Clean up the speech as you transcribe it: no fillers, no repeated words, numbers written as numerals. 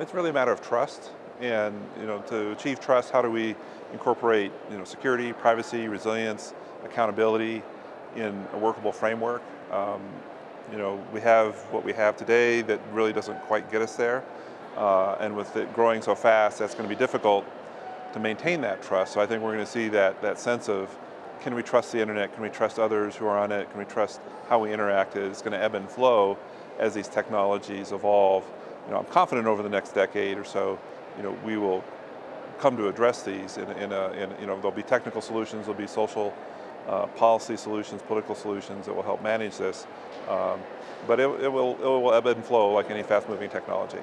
It's really a matter of trust, and to achieve trust, how do we incorporate security, privacy, resilience, accountability in a workable framework? We have what we have today that really doesn't quite get us there, and with it growing so fast, that's going to be difficult to maintain that trust. So I think we're going to see that sense of, can we trust the internet? Can we trust others who are on it? Can we trust how we interact? It's going to ebb and flow as these technologies evolve. I'm confident over the next decade or so, we will come to address these in there'll be technical solutions, there'll be social policy solutions, political solutions that will help manage this. But it will ebb and flow like any fast-moving technology.